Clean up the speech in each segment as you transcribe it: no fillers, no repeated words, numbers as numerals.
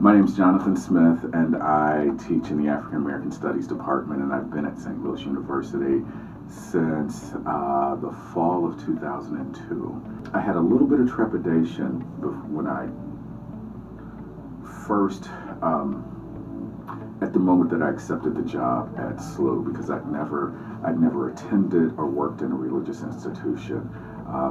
My name is Jonathan Smith, and I teach in the African American Studies department, and I've been at Saint Louis University since the fall of 2002. I had a little bit of trepidation when I first, at the moment that I accepted the job at SLU, because I'd never attended or worked in a religious institution,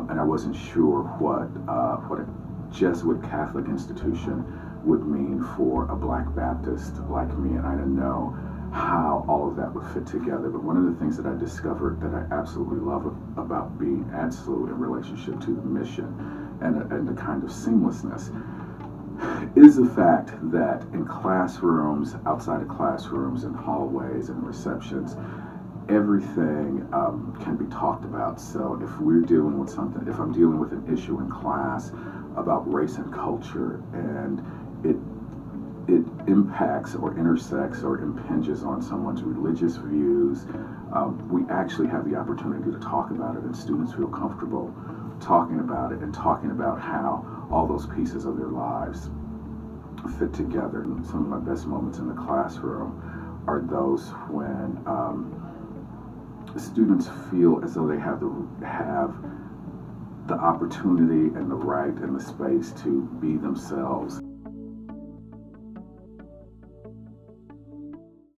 and I wasn't sure what a Jesuit Catholic institution would mean for a Black Baptist like me, and I didn't know how all of that would fit together. But one of the things that I discovered that I absolutely love about being at SLU in relationship to the mission and the kind of seamlessness is the fact that in classrooms, outside of classrooms, in hallways and receptions, everything can be talked about. So if I'm dealing with an issue in class about race and culture, and it impacts or intersects or impinges on someone's religious views, we actually have the opportunity to talk about it, and students feel comfortable talking about it and talking about how all those pieces of their lives fit together. And some of my best moments in the classroom are those when students feel as though they have the opportunity and the right and the space to be themselves.